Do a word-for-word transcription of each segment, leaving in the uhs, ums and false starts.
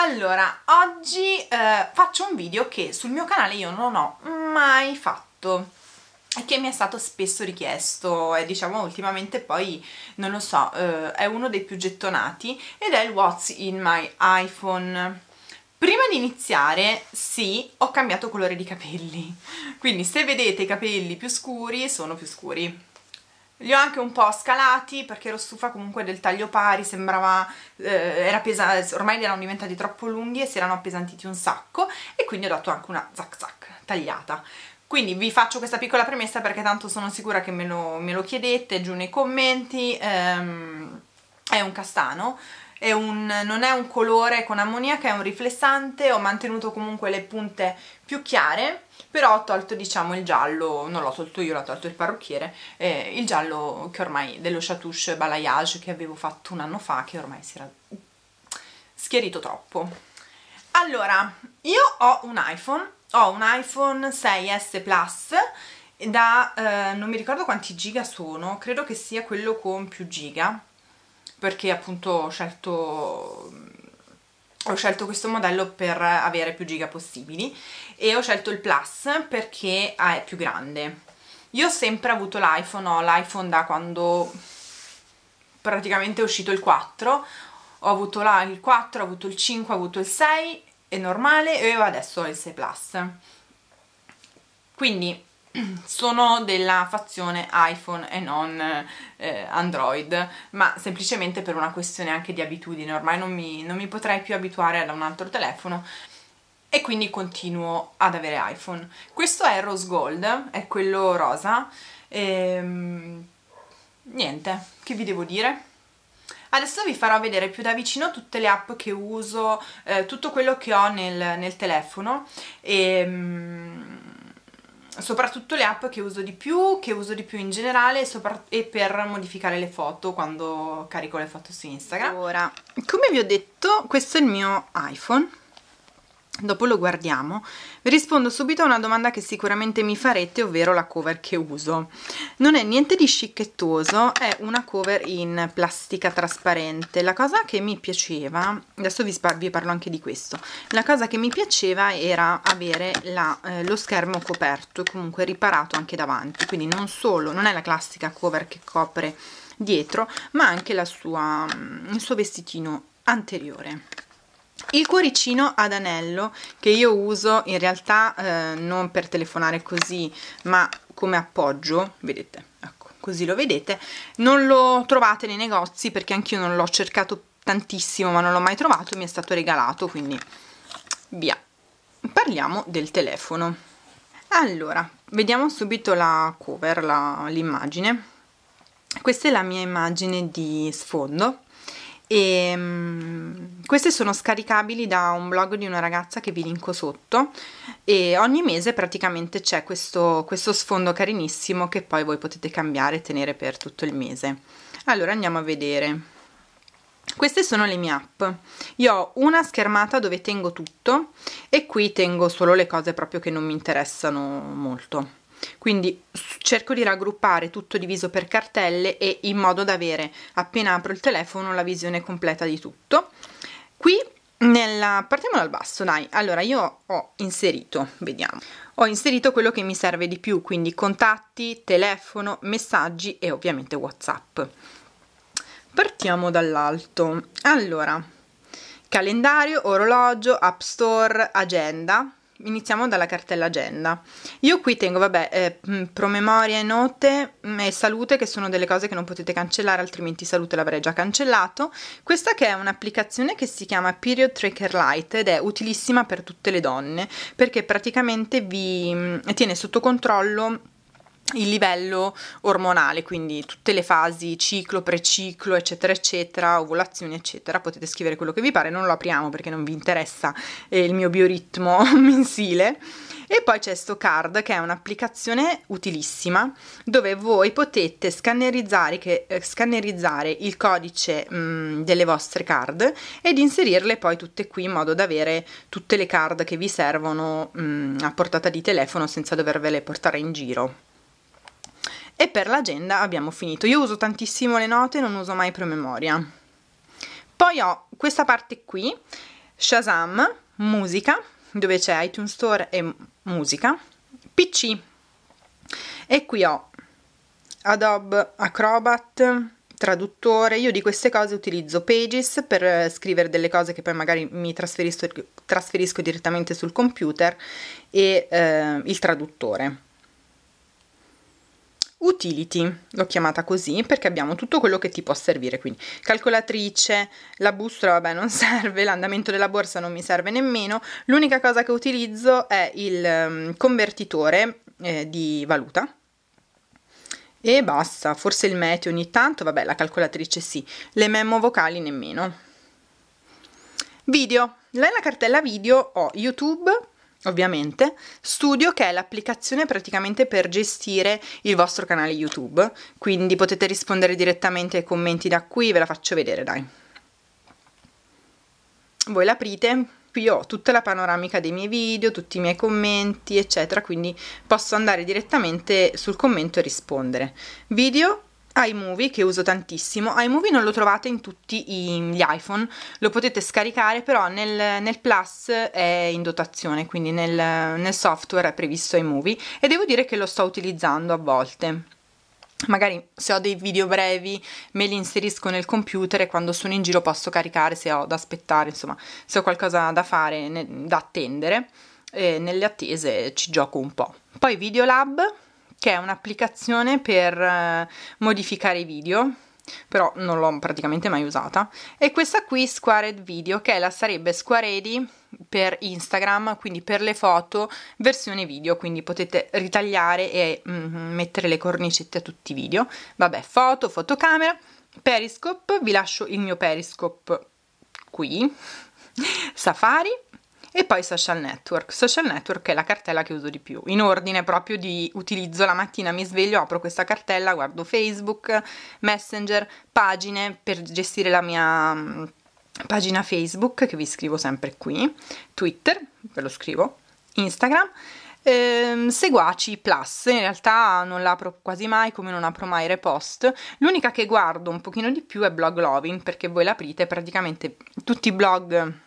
Allora, oggi eh, faccio un video che sul mio canale io non ho mai fatto e che mi è stato spesso richiesto e diciamo ultimamente poi, non lo so, eh, è uno dei più gettonati ed è il What's in my iPhone. Prima di iniziare, sì, ho cambiato colore di capelli, quindi se vedete i capelli più scuri, sono più scuri. Li ho anche un po' scalati perché ero stufa comunque del taglio pari, sembrava, eh, era pesante, ormai erano diventati troppo lunghi e si erano appesantiti un sacco e quindi ho dato anche una zac zac tagliata. Quindi vi faccio questa piccola premessa perché tanto sono sicura che me lo, me lo chiedete giù nei commenti. Ehm, è un castano, è un, non è un colore con ammoniaca, è un riflessante. Ho mantenuto comunque le punte più chiare, però ho tolto diciamo il giallo, non l'ho tolto io, l'ha tolto il parrucchiere, eh, il giallo che ormai dello chatouche balayage che avevo fatto un anno fa, che ormai si era schierito troppo. Allora, io ho un iPhone, ho un iPhone sei S Plus da, eh, non mi ricordo quanti giga sono, credo che sia quello con più giga, perché appunto ho scelto... ho scelto questo modello per avere più giga possibili e ho scelto il Plus perché ah, è più grande. Io ho sempre avuto l'iPhone, ho l'iPhone da quando praticamente è uscito il quattro, ho avuto il quattro, ho avuto il cinque, ho avuto il sei, è normale, e adesso ho il sei Plus. Quindi sono della fazione iPhone e non eh, Android, ma semplicemente per una questione anche di abitudine, ormai non mi, non mi potrei più abituare ad un altro telefono e quindi continuo ad avere iPhone. Questo è Rose Gold, è quello rosa, ehm, niente, che vi devo dire? Adesso vi farò vedere più da vicino tutte le app che uso, eh, tutto quello che ho nel, nel telefono e... soprattutto le app che uso di più, che uso di più in generale e per modificare le foto quando carico le foto su Instagram. Ora, come vi ho detto, questo è il mio iPhone, dopo lo guardiamo. Vi rispondo subito a una domanda che sicuramente mi farete, ovvero la cover che uso. Non è niente di scicchettoso, è una cover in plastica trasparente. La cosa che mi piaceva, adesso vi, vi parlo anche di questo, la cosa che mi piaceva era avere la, eh, lo schermo coperto, comunque riparato anche davanti, quindi non solo, non è la classica cover che copre dietro, ma anche la sua, il suo vestitino anteriore. Il cuoricino ad anello che io uso in realtà eh, non per telefonare così ma come appoggio, vedete, ecco, così lo vedete, non lo trovate nei negozi perché anch'io non l'ho cercato tantissimo ma non l'ho mai trovato, mi è stato regalato, quindi via. Parliamo del telefono. Allora, vediamo subito la cover, l'immagine. Questa è la mia immagine di sfondo. E, um, queste sono scaricabili da un blog di una ragazza che vi linko sotto e ogni mese praticamente c'è questo, questo sfondo carinissimo che poi voi potete cambiare e tenere per tutto il mese. Allora andiamo a vedere, queste sono le mie app, io ho una schermata dove tengo tutto e qui tengo solo le cose proprio che non mi interessano molto, quindi cerco di raggruppare tutto diviso per cartelle e in modo da avere appena apro il telefono la visione completa di tutto. Qui nella... partiamo dal basso, dai. Allora io ho inserito, vediamo, ho inserito quello che mi serve di più, quindi contatti, telefono, messaggi e ovviamente WhatsApp. Partiamo dall'alto. Allora, calendario, orologio, App Store, agenda. Iniziamo dalla cartella agenda. Io qui tengo, vabbè, eh, promemoria e note mh, e salute, che sono delle cose che non potete cancellare, altrimenti salute l'avrei già cancellato. Questa che è un'applicazione che si chiama Period Tracker Lite ed è utilissima per tutte le donne perché praticamente vi mh, tiene sotto controllo il livello ormonale, quindi tutte le fasi, ciclo, preciclo, eccetera eccetera, ovulazioni eccetera, potete scrivere quello che vi pare, non lo apriamo perché non vi interessa eh, il mio bioritmo mensile. E poi c'è Stocard che è un'applicazione utilissima dove voi potete scannerizzare, che, eh, scannerizzare il codice mh, delle vostre card ed inserirle poi tutte qui in modo da avere tutte le card che vi servono mh, a portata di telefono senza dovervele portare in giro. E per l'agenda abbiamo finito. Io uso tantissimo le note, non uso mai promemoria. Poi ho questa parte qui Shazam, musica, dove c'è iTunes Store e musica, P C, e qui ho Adobe Acrobat, traduttore. Io di queste cose utilizzo Pages per scrivere delle cose che poi magari mi trasferisco, trasferisco direttamente sul computer, e eh, il traduttore. Utility, l'ho chiamata così perché abbiamo tutto quello che ti può servire, quindi calcolatrice, la bussola vabbè non serve, l'andamento della borsa non mi serve nemmeno, l'unica cosa che utilizzo è il convertitore eh, di valuta e basta, forse il meteo ogni tanto, vabbè la calcolatrice sì, le memo vocali nemmeno. Video, nella cartella video ho YouTube, ovviamente, Studio che è l'applicazione praticamente per gestire il vostro canale YouTube, quindi potete rispondere direttamente ai commenti da qui, ve la faccio vedere dai. Voi l'aprite, qui ho tutta la panoramica dei miei video, tutti i miei commenti eccetera, quindi posso andare direttamente sul commento e rispondere. Video, iMovie che uso tantissimo, iMovie non lo trovate in tutti gli iPhone, lo potete scaricare però nel, nel Plus è in dotazione, quindi nel, nel software è previsto iMovie e devo dire che lo sto utilizzando a volte, magari se ho dei video brevi me li inserisco nel computer e quando sono in giro posso caricare se ho da aspettare, insomma se ho qualcosa da fare, ne, da attendere, e nelle attese ci gioco un po'. Poi Videolab, che è un'applicazione per modificare i video, però non l'ho praticamente mai usata, e questa qui Squared Video, che è la sarebbe Squaredi per Instagram, quindi per le foto versione video, quindi potete ritagliare e mm, mettere le cornicette a tutti i video. Vabbè, foto, fotocamera, Periscope, vi lascio il mio Periscope qui, Safari, e poi social network, social network è la cartella che uso di più, in ordine proprio di utilizzo. La mattina mi sveglio, apro questa cartella, guardo Facebook, Messenger, pagine per gestire la mia pagina Facebook che vi scrivo sempre qui, Twitter, ve lo scrivo, Instagram, ehm, seguaci Plus, in realtà non l'apro quasi mai, come non apro mai Repost, l'unica che guardo un pochino di più è Blog Lovin, perché voi l'aprite praticamente tutti i blog...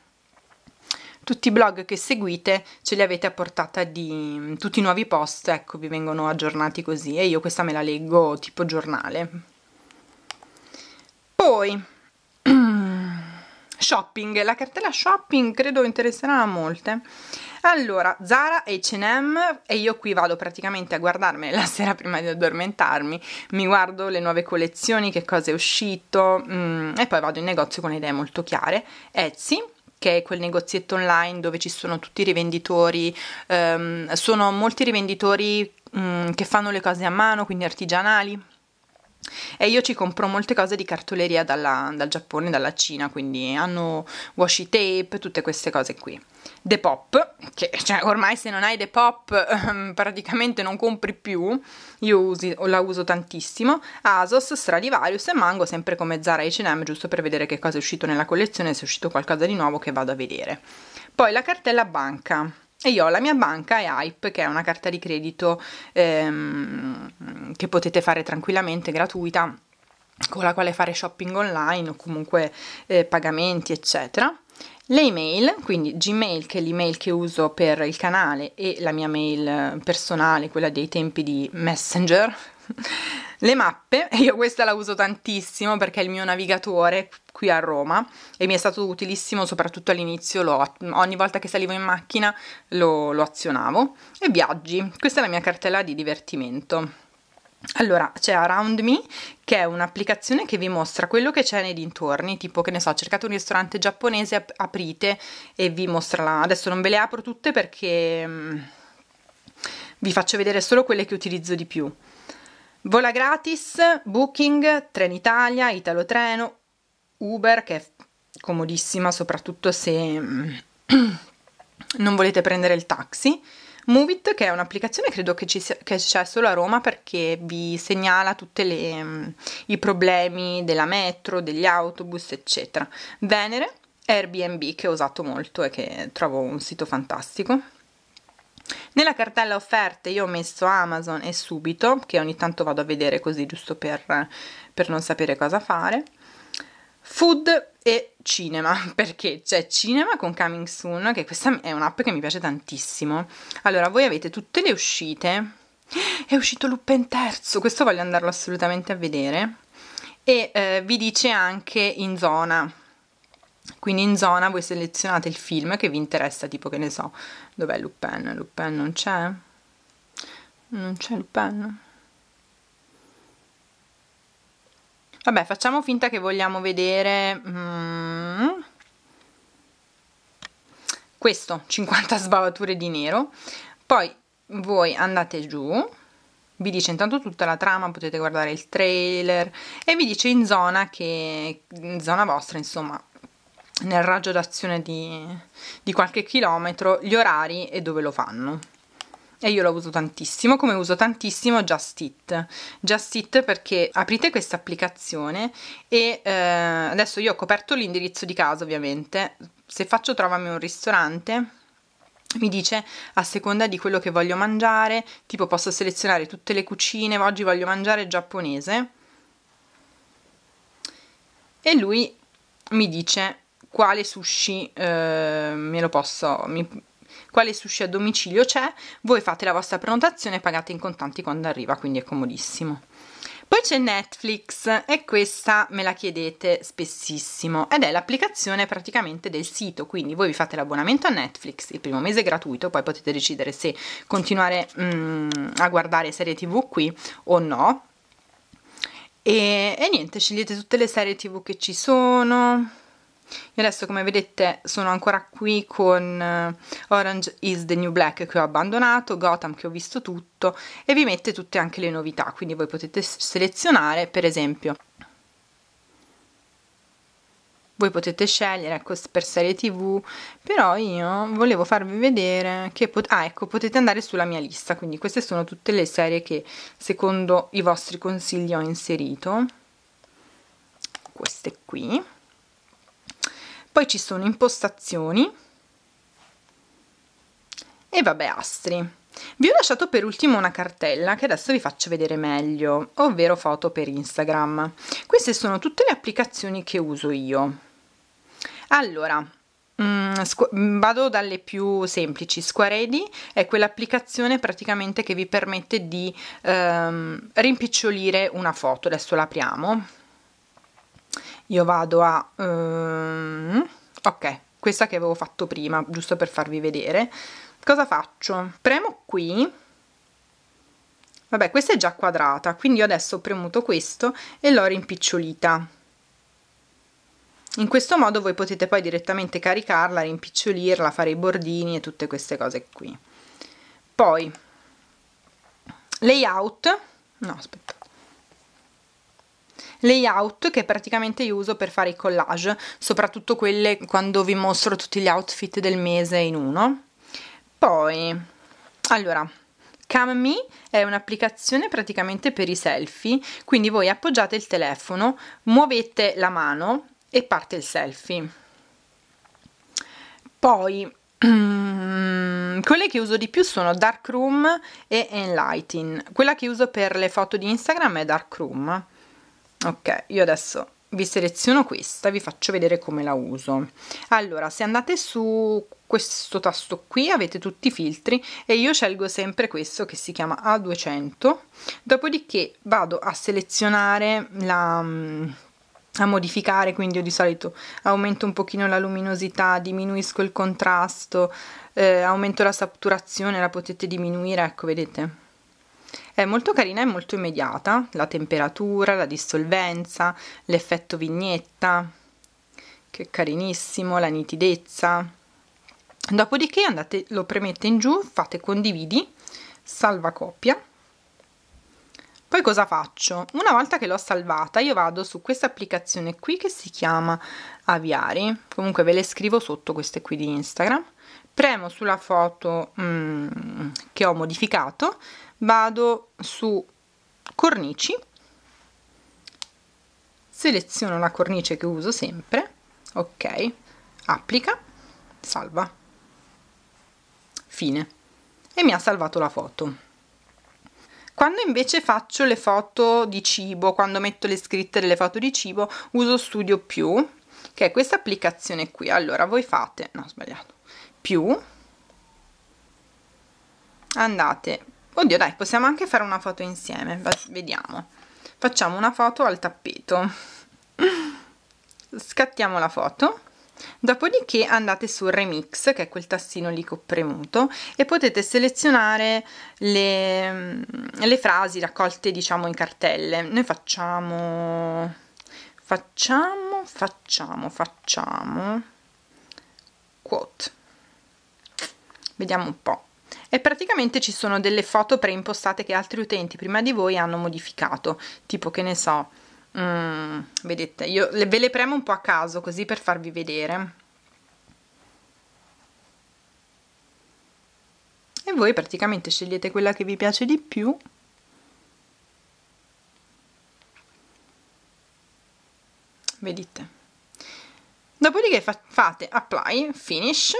Tutti i blog che seguite ce li avete a portata di tutti i nuovi post, ecco, vi vengono aggiornati così, e io questa me la leggo tipo giornale. Poi shopping, la cartella shopping credo interesserà a molte. Allora, Zara, acca e emme, e io qui vado praticamente a guardarmene la sera prima di addormentarmi, mi guardo le nuove collezioni, che cosa è uscito, mm, e poi vado in negozio con le idee molto chiare. Etsy, che è quel negozietto online dove ci sono tutti i rivenditori, ehm, sono molti rivenditori mh, che fanno le cose a mano, quindi artigianali, e io ci compro molte cose di cartoleria dalla, dal Giappone, dalla Cina, quindi hanno washi tape, tutte queste cose qui. Depop, che cioè, ormai se non hai Depop ehm, praticamente non compri più, io usi, la uso tantissimo. Asos, Stradivarius e Mango, sempre come Zara e acca e emme, giusto per vedere che cosa è uscito nella collezione, se è uscito qualcosa di nuovo che vado a vedere. Poi la cartella banca, e io ho la mia banca e Hype, che è una carta di credito ehm, che potete fare tranquillamente, gratuita, con la quale fare shopping online o comunque eh, pagamenti eccetera. Le email, quindi Gmail, che è l'email che uso per il canale, e la mia mail personale, quella dei tempi di Messenger. Le mappe, io questa la uso tantissimo perché è il mio navigatore qui a Roma e mi è stato utilissimo soprattutto all'inizio, ogni volta che salivo in macchina lo, lo azionavo. E viaggi, questa è la mia cartella di divertimento. Allora, c'è Around Me, che è un'applicazione che vi mostra quello che c'è nei dintorni, tipo che ne so, cercate un ristorante giapponese, ap aprite e vi mostra la... Adesso non ve le apro tutte perché mh, vi faccio vedere solo quelle che utilizzo di più. Vola gratis, Booking, Trenitalia, Italo Treno, Uber, che è comodissima soprattutto se mh, non volete prendere il taxi. Movit, che è un'applicazione credo che c'è solo a Roma, perché vi segnala tutti i problemi della metro, degli autobus eccetera. Venere, Airbnb, che ho usato molto e che trovo un sito fantastico. Nella cartella offerte io ho messo Amazon e Subito, che ogni tanto vado a vedere così giusto per, per non sapere cosa fare. Food e cinema, perché c'è cinema con Coming Soon, che questa è un'app che mi piace tantissimo. Allora, voi avete tutte le uscite. È uscito Lupin terzo, questo voglio andarlo assolutamente a vedere. E eh, vi dice anche in zona, quindi in zona voi selezionate il film che vi interessa, tipo, che ne so, dov'è Lupin? Lupin non c'è? Non c'è Lupin? Vabbè, facciamo finta che vogliamo vedere mm, questo, cinquanta sbavature di nero. Poi voi andate giù, vi dice intanto tutta la trama, potete guardare il trailer e vi dice in zona, che in zona vostra, insomma, nel raggio d'azione di, di qualche chilometro, gli orari e dove lo fanno. E io lo uso tantissimo, come uso tantissimo Just Eat. Just Eat perché aprite questa applicazione e eh, adesso io ho coperto l'indirizzo di casa, ovviamente. Se faccio trovami un ristorante, mi dice a seconda di quello che voglio mangiare, tipo posso selezionare tutte le cucine, oggi voglio mangiare giapponese. E lui mi dice quale sushi eh, me lo posso... Mi, quale sushi a domicilio c'è, voi fate la vostra prenotazione e pagate in contanti quando arriva, quindi è comodissimo. Poi c'è Netflix, e questa me la chiedete spessissimo, ed è l'applicazione praticamente del sito, quindi voi vi fate l'abbonamento a Netflix, il primo mese è gratuito, poi potete decidere se continuare mm, a guardare serie tv qui o no, e, e niente, scegliete tutte le serie tv che ci sono. Io adesso, come vedete, sono ancora qui con Orange is the New Black, che ho abbandonato, Gotham, che ho visto tutto, e vi mette tutte anche le novità, quindi voi potete selezionare, per esempio, voi potete scegliere, ecco, per serie tv, però io volevo farvi vedere che pot- ah, ecco, potete andare sulla mia lista, quindi queste sono tutte le serie che secondo i vostri consigli ho inserito, queste qui. Poi ci sono impostazioni e vabbè, astri. Vi ho lasciato per ultimo una cartella che adesso vi faccio vedere meglio, ovvero foto per Instagram. Queste sono tutte le applicazioni che uso io. Allora, mh, vado dalle più semplici. Squared è quell'applicazione praticamente che vi permette di ehm, rimpicciolire una foto. Adesso l'apriamo. Io vado a... Um, ok, questa che avevo fatto prima, giusto per farvi vedere. Cosa faccio? Premo qui. Vabbè, questa è già quadrata, quindi io adesso ho premuto questo e l'ho rimpicciolita. In questo modo voi potete poi direttamente caricarla, rimpicciolirla, fare i bordini e tutte queste cose qui. Poi, layout. No, aspetta. Layout, che praticamente io uso per fare i collage, soprattutto quelle quando vi mostro tutti gli outfit del mese in uno. Poi, allora, Cam Me è un'applicazione praticamente per i selfie, quindi voi appoggiate il telefono, muovete la mano e parte il selfie. Poi, quelle che uso di più sono Darkroom e Enlighten. Quella che uso per le foto di Instagram è Darkroom. Ok, io adesso vi seleziono questa e vi faccio vedere come la uso. Allora, se andate su questo tasto qui avete tutti i filtri e io scelgo sempre questo che si chiama A duecento, dopodiché vado a selezionare, la, a modificare, quindi io di solito aumento un pochino la luminosità, diminuisco il contrasto, eh, aumento la saturazione, la potete diminuire, ecco, vedete? È molto carina e molto immediata, la temperatura, la dissolvenza, l'effetto vignetta, che carinissimo, la nitidezza. Dopodiché andate, lo premete in giù, fate condividi, salva copia. Poi cosa faccio? Una volta che l'ho salvata io vado su questa applicazione qui che si chiama Aviari, comunque ve le scrivo sotto queste qui di Instagram, premo sulla foto mm, che ho modificato, vado su cornici, seleziono la cornice che uso sempre, ok, applica, salva, fine, e mi ha salvato la foto. Quando invece faccio le foto di cibo, quando metto le scritte delle foto di cibo, uso Studio Più, che è questa applicazione qui. Allora voi fate, no, ho sbagliato, più, andate, oddio dai, possiamo anche fare una foto insieme, vediamo, facciamo una foto al tappeto, scattiamo la foto, dopodiché andate su Remix, che è quel tassino lì che ho premuto, e potete selezionare le, le frasi raccolte, diciamo, in cartelle. Noi facciamo facciamo facciamo facciamo quote, vediamo un po'. E praticamente ci sono delle foto preimpostate che altri utenti prima di voi hanno modificato, tipo, che ne so, mm, vedete, io le, ve le premo un po' a caso così per farvi vedere, e voi praticamente scegliete quella che vi piace di più. Vedete, dopodiché fa fate apply, finish,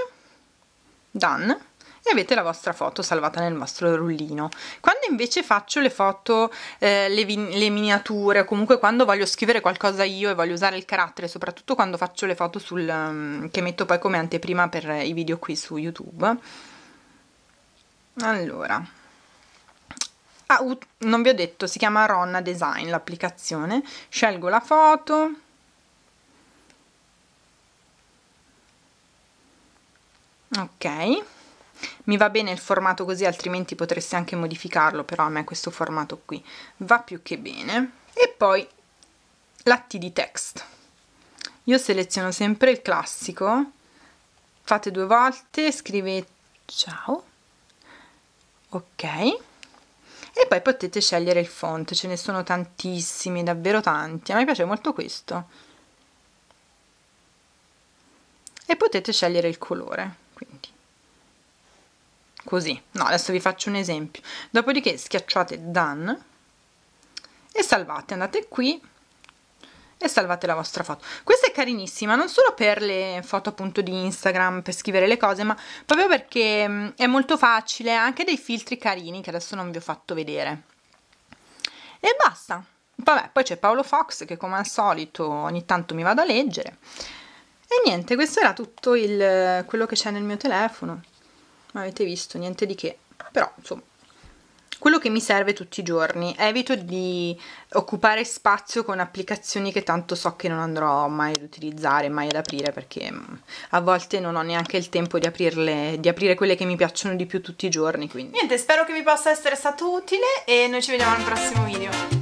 done, e avete la vostra foto salvata nel vostro rullino. Quando invece faccio le foto, eh, le, le miniature, o comunque quando voglio scrivere qualcosa io e voglio usare il carattere, soprattutto quando faccio le foto sul, um, che metto poi come anteprima per i video qui su YouTube, allora, ah, uh, non vi ho detto, si chiama Ronna Design l'applicazione. Scelgo la foto, ok, mi va bene il formato così, altrimenti potreste anche modificarlo, però a me questo formato qui va più che bene. E poi la T di text, io seleziono sempre il classico, fate due volte, scrivete ciao, ok, e poi potete scegliere il font, ce ne sono tantissimi, davvero tanti, a me piace molto questo, e potete scegliere il colore, quindi così, no, adesso vi faccio un esempio. Dopodiché schiacciate done e salvate, andate qui e salvate la vostra foto. Questa è carinissima non solo per le foto appunto di Instagram, per scrivere le cose, ma proprio perché è molto facile, ha anche dei filtri carini che adesso non vi ho fatto vedere, e basta. Vabbè, poi c'è Paolo Fox che come al solito ogni tanto mi vado a leggere, e niente, questo era tutto il, quello che c'è nel mio telefono. Ma avete visto, niente di che, però insomma, quello che mi serve tutti i giorni. Evito di occupare spazio con applicazioni che tanto so che non andrò mai ad utilizzare, mai ad aprire, perché a volte non ho neanche il tempo di aprirle, di aprire quelle che mi piacciono di più tutti i giorni, quindi niente, spero che vi possa essere stato utile e noi ci vediamo al prossimo video.